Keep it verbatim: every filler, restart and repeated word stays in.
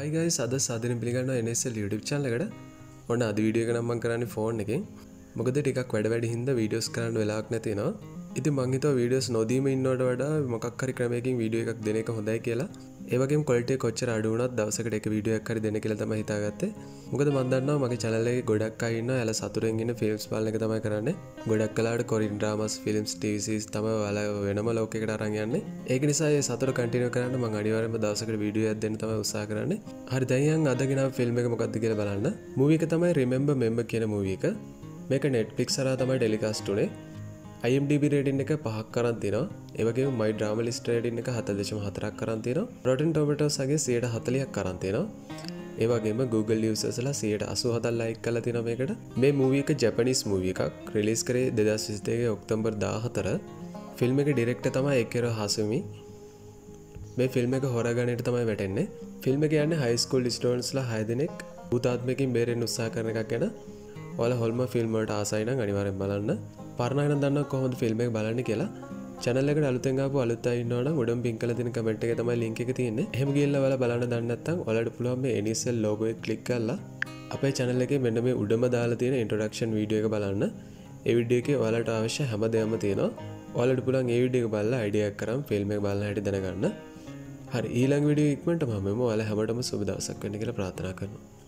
High guys अद साधने पिगड़ना N S L YouTube channel और अद वीडियो नम्मक फोन के मगदे टिकक वेडवेड हिंदा वीडियोस वेलाकना इतनी मंगित वीडियोस नोदी में इन्नोड मकखरी क्रमेकिंग वीडियो एक देने का होदा के एवं क्वालिटी वच्चर अड़ूना दवस कड़े वीडियो एक्कर देने के लिए तम हितागते मुकद मंदना मगे चल गोडक्कना अला सतुरेंगे फिल्म्स पालने के तम कराने गोडक्कला Korean dramas films TV series तम वाला वेनम लोके रंगाने एक सतुर कंटिन्यू कराने मग अड़वर में दवस कड़े वीडियो देने तम उत्साह कराने हर दयंग अदगिन फिल्म के मुकद के बलाना मूवी के तम रिमेंबर मेम्बर की मूवी का मेक नेटफ्लिक्स तम telecast I M D B rating पहक तीन इवे मई ड्रामा लिस्ट रेटिंग हत दशम हतर तीन रोटन टोमेटोस सीट हतली तीन इवेम गूगल यूजर्स सीट असू हत लाइक तीन मेकड़ मे मूवी का जापानीस मूवी का रिलीज करे दो हज़ार बीस अक्टूबर दहतर फिल्म के डायरेक्ट तमा एकेरो हासुमी मे फिल्म के होरागने तम वेटेन्ने फिल्म के आने हाई स्कूल स्टूडेंट्स हाईदने भूतात्म की बेरे उत्साह करना वाला हॉलमा फिल्म आसाइन अनिवार्य बल्ला पारना को फिल्म बल्कि के चैनल अलते अलता उड़म पिंकल दिन कमेंट तम लिंक तीन हम गील वाला बलाना दंडता वाला पुल में N S L logo click करला अपने चैनल के मेन में उड़म दाल तीन इंट्रोडक्शन वीडियो के बलाना ये वीडियो के वाला अवश्य हम देम तीन वाला पुल ये वीडियो के बल्ला आइडिया कर फिल्म के बल्ला दिन करना हर ई लंग वीडियो इक्मेंट हमें वाला हम सुविधा सकने के लिए प्रार्थना करना।